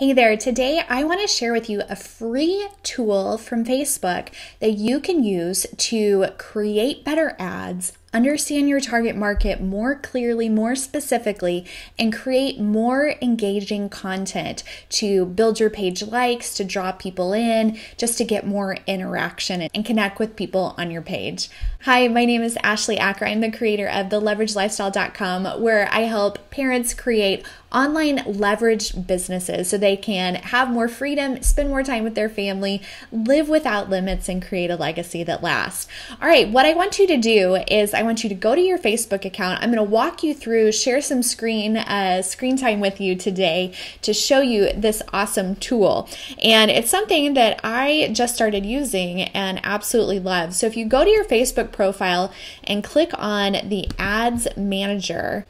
Hey there, today I want to share with you a free tool from Facebook that you can use to create better ads, understand your target market more clearly, more specifically, and create more engaging content to build your page likes, to draw people in, just to get more interaction and connect with people on your page. Hi, my name is Ashley Acker. I'm the creator of theLeverageLifestyle.com, where I help parents create online leveraged businesses so they can have more freedom, spend more time with their family, live without limits, and create a legacy that lasts. All right, what I want you to do is I want you to go to your Facebook account. I'm going to walk you through, share some screen time with you today to show you this awesome tool. And it's something that I just started using and absolutely love. So if you go to your Facebook profile and click on the Ads Manager,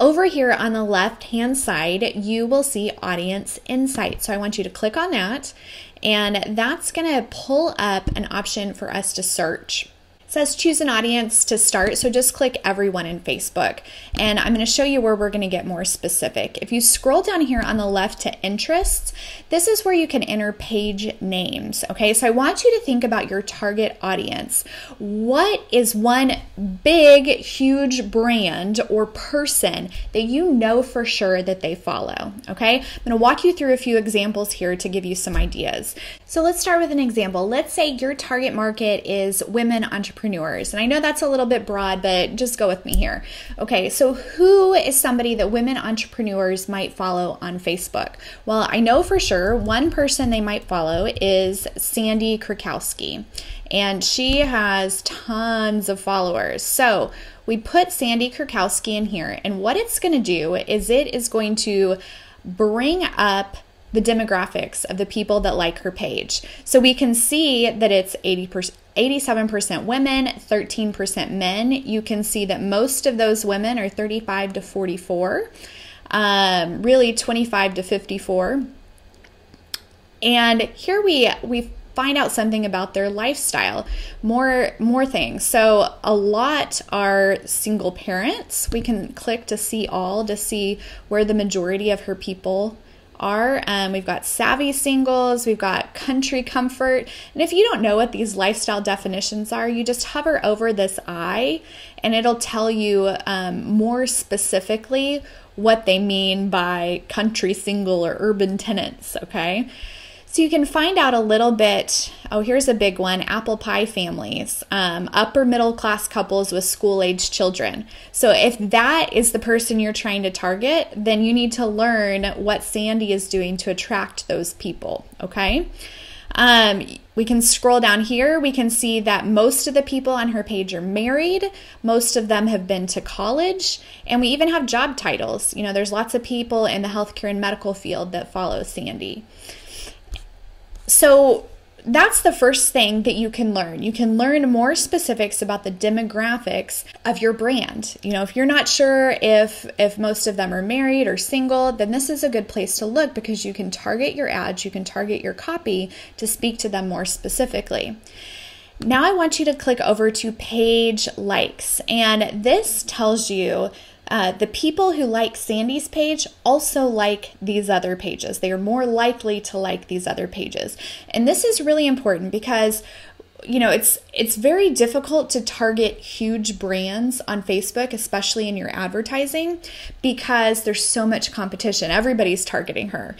over here on the left-hand side, you will see Audience Insights. So I want you to click on that, and that's going to pull up an option for us to search. It says choose an audience to start, so just click everyone in Facebook. And I'm going to show you where we're going to get more specific. If you scroll down here on the left to interests, this is where you can enter page names. Okay, so I want you to think about your target audience. What is one big, huge brand or person that you know for sure that they follow? Okay, I'm going to walk you through a few examples here to give you some ideas. So let's start with an example. Let's say your target market is women entrepreneurs. And I know that's a little bit broad, but just go with me here. Okay, so who is somebody that women entrepreneurs might follow on Facebook? Well, I know for sure one person they might follow is Sandy Krakowski, and she has tons of followers. So we put Sandy Krakowski in here, and what it's going to do is it is going to bring up the demographics of the people that like her page. So we can see that it's 87% women, 13% men. You can see that most of those women are 35 to 44, really 25 to 54. And here we find out something about their lifestyle, more things. So a lot are single parents. We can click to see all, to see where the majority of her people are. We've got savvy singles, we've got country comfort. And if you don't know what these lifestyle definitions are, you just hover over this eye and it'll tell you more specifically what they mean by country single or urban tenants, okay? So you can find out a little bit. Oh, here's a big one, apple pie families, upper middle class couples with school-aged children. So if that is the person you're trying to target, then you need to learn what Sandy is doing to attract those people, okay? We can scroll down here. We can see that most of the people on her page are married. Most of them have been to college, and we even have job titles. You know, there's lots of people in the healthcare and medical field that follow Sandy. So that's the first thing that you can learn. You can learn more specifics about the demographics of your brand. You know, if you're not sure if most of them are married or single, then this is a good place to look because you can target your ads, you can target your copy to speak to them more specifically. Now I want you to click over to page likes, and this tells you the people who like Sandy's page also like these other pages. They are more likely to like these other pages. And this is really important because, you know, it's very difficult to target huge brands on Facebook, especially in your advertising, because there's so much competition. Everybody's targeting her.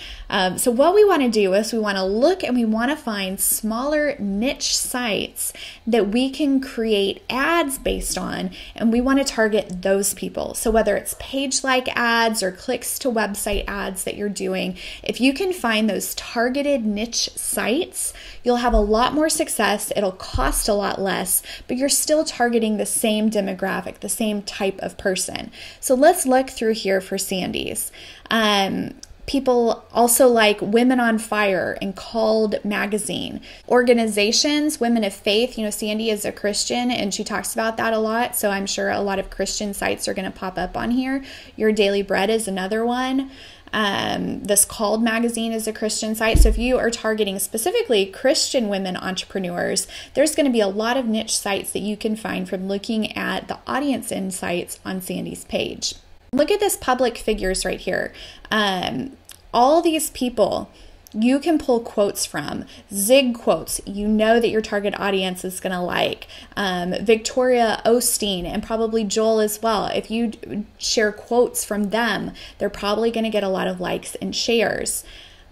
So what we want to do is we want to look and we want to find smaller niche sites that we can create ads based on, and we want to target those people. So whether it's page-like ads or clicks to website ads that you're doing, if you can find those targeted niche sites, you'll have a lot more success. It'll cost a lot less, but you're still targeting the same demographic, the same type of person. So let's look through here for Sandy's. People also like Women on Fire and Called Magazine. Organizations, Women of Faith, you know, Sandy is a Christian and she talks about that a lot. So I'm sure a lot of Christian sites are going to pop up on here. Your Daily Bread is another one. This Called Magazine is a Christian site. So if you are targeting specifically Christian women entrepreneurs, there's going to be a lot of niche sites that you can find from looking at the audience insights on Sandy's page. Look at this public figures right here. all these people you can pull quotes from, Zig quotes, you know that your target audience is going to like, Victoria Osteen and probably Joel as well. If you share quotes from them, they're probably going to get a lot of likes and shares.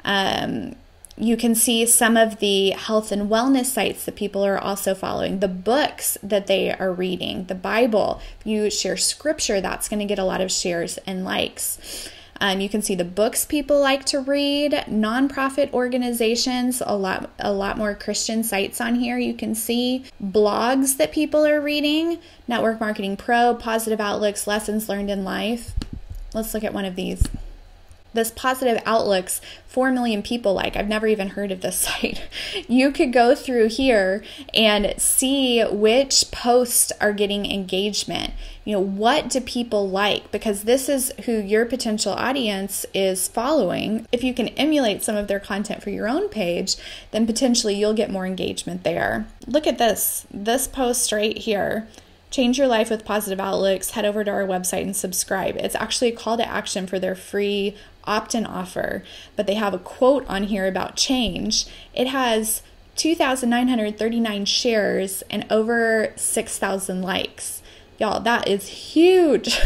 You can see some of the health and wellness sites that people are also following, the books that they are reading, the Bible. If you share scripture, that's going to get a lot of shares and likes. You can see the books people like to read, nonprofit organizations, a lot more Christian sites on here. You can see blogs that people are reading, Network Marketing Pro, Positive Outlooks, Lessons Learned in Life. Let's look at one of these. This Positive Outlooks, 4 million people like. I've never even heard of this site. You could go through here and see which posts are getting engagement. You know, what do people like? Because this is who your potential audience is following. If you can emulate some of their content for your own page, then potentially you'll get more engagement there. Look at this. This post right here. Change your life with Positive Outlooks. Head over to our website and subscribe. It's actually a call to action for their free opt-in offer, but they have a quote on here about change. It has 2,939 shares and over 6,000 likes. Y'all, that is huge.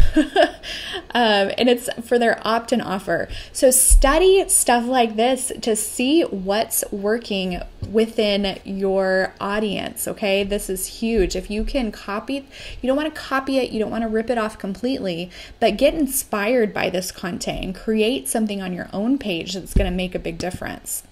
And it's for their opt-in offer. So study stuff like this to see what's working within your audience, okay? This is huge. If you can copy, you don't want to copy it, you don't want to rip it off completely, but get inspired by this content and create something on your own page that's going to make a big difference.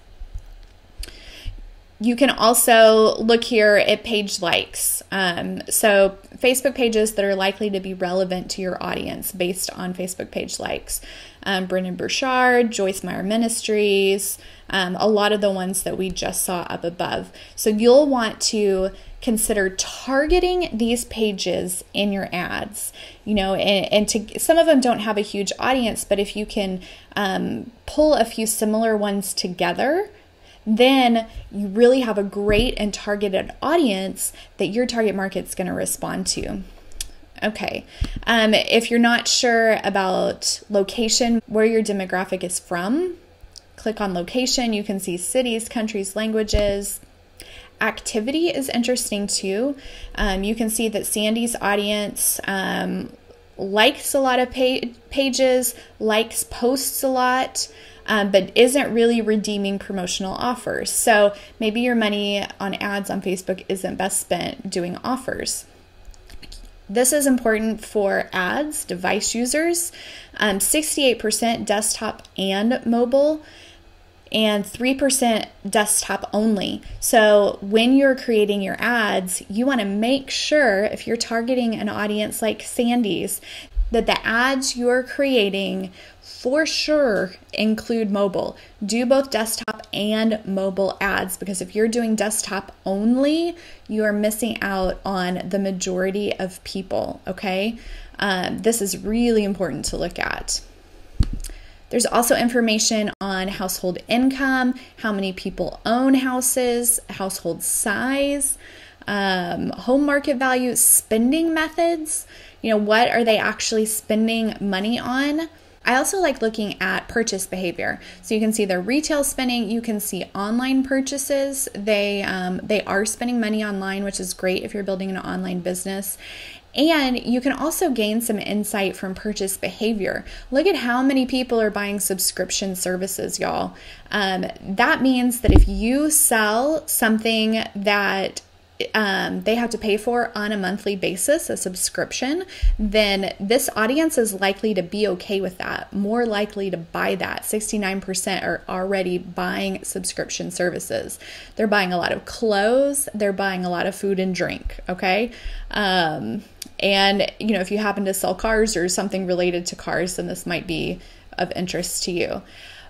You can also look here at page likes. So Facebook pages that are likely to be relevant to your audience based on Facebook page likes. Brendan Burchard, Joyce Meyer Ministries, a lot of the ones that we just saw up above. So you'll want to consider targeting these pages in your ads, you know, and to, some of them don't have a huge audience, but if you can pull a few similar ones together, then you really have a great and targeted audience that your target market's going to respond to. Okay, if you're not sure about location, where your demographic is from, click on location. You can see cities, countries, languages. Activity is interesting too. You can see that Sandy's audience likes a lot of pages, likes posts a lot, but isn't really redeeming promotional offers. So maybe your money on ads on Facebook isn't best spent doing offers. This is important for ads, device users, 68% desktop and mobile, and 3% desktop only. So when you're creating your ads, you want to make sure, if you're targeting an audience like Sandy's, that the ads you're creating for sure include mobile. Do both desktop and mobile ads, because if you're doing desktop only, you are missing out on the majority of people, okay? This is really important to look at. There's also information on household income, how many people own houses, household size, home market value, spending methods. You know, what are they actually spending money on? I also like looking at purchase behavior. So you can see their retail spending, you can see online purchases. They are spending money online, which is great if you're building an online business. And you can also gain some insight from purchase behavior. Look at how many people are buying subscription services, y'all. That means that if you sell something that they have to pay for on a monthly basis, a subscription, then this audience is likely to be okay with that, more likely to buy that. 69% are already buying subscription services. They're buying a lot of clothes, they're buying a lot of food and drink, okay? And you know, if you happen to sell cars or something related to cars, then this might be of interest to you.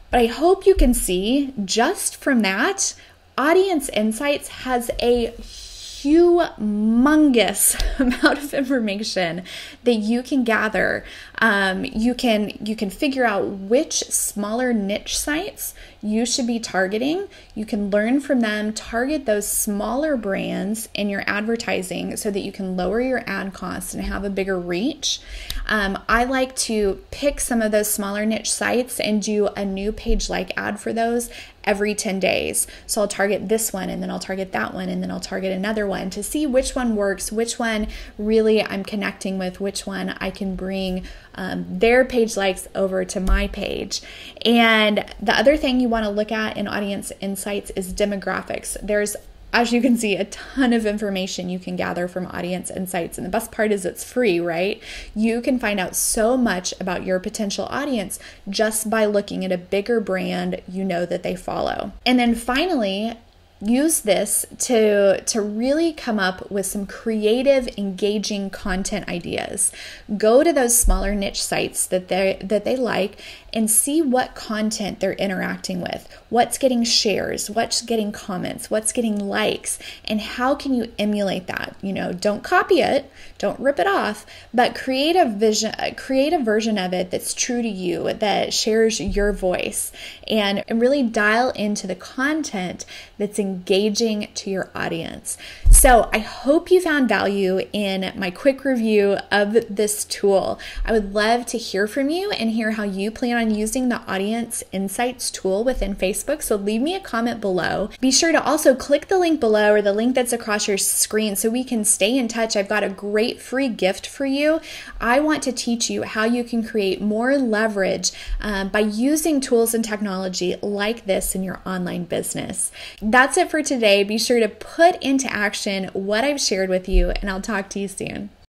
But I hope you can see just from that, Audience Insights has a humongous amount of information that you can gather. You can figure out which smaller niche sites you should be targeting. You can learn from them, target those smaller brands in your advertising so that you can lower your ad costs and have a bigger reach. I like to pick some of those smaller niche sites and do a new page-like ad for those every 10 days. So I'll target this one, and then I'll target that one, and then I'll target another one to see which one works, which one really I'm connecting with, which one I can bring their page likes over to my page. And the other thing you want to look at in Audience Insights is demographics. There's, as you can see, a ton of information you can gather from Audience Insights. And the best part is it's free, right? You can find out so much about your potential audience just by looking at a bigger brand you know that they follow. And then finally, use this to really come up with some creative, engaging content ideas. Go to those smaller niche sites that they like and see what content they're interacting with, what's getting shares, what's getting comments, what's getting likes, and how can you emulate that? You know, don't copy it, don't rip it off, but create a version of it that's true to you, that shares your voice, and really dial into the content that's engaging to your audience. So I hope you found value in my quick review of this tool. I would love to hear from you and hear how you plan on using the Audience Insights tool within Facebook. So leave me a comment below. Be sure to also click the link below, or the link that's across your screen, so we can stay in touch. I've got a great free gift for you. I want to teach you how you can create more leverage by using tools and technology like this in your online business. That's it for today. Be sure to put into action what I've shared with you, and I'll talk to you soon.